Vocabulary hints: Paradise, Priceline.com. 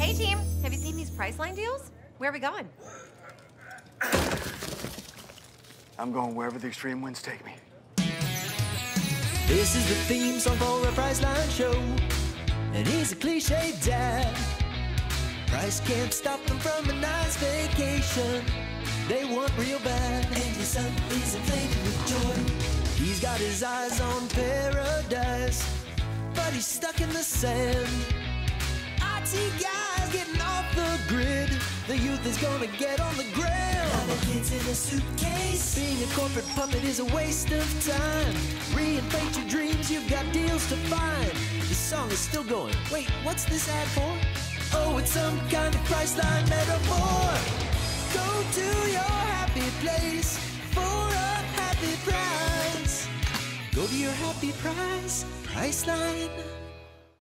Hey team, have you seen these Priceline deals? Where are we going? I'm going wherever the extreme winds take me. This is the theme song for a Priceline show. It is a cliche dad. Price can't stop them from a nice vacation. They want real bad. And your son is inflated with joy. He's got his eyes on paradise, but he's stuck in the sand. IT guys getting off the grid. The youth is gonna get on the ground. Now the kids in a suitcase. Being a corporate puppet is a waste of time. Reinvent your dreams, you've got deals to find. The song is still going. Wait, what's this ad for? Oh, it's some kind of Priceline metaphor. Go to your happy place for a happy price. Go to your happy price, Priceline.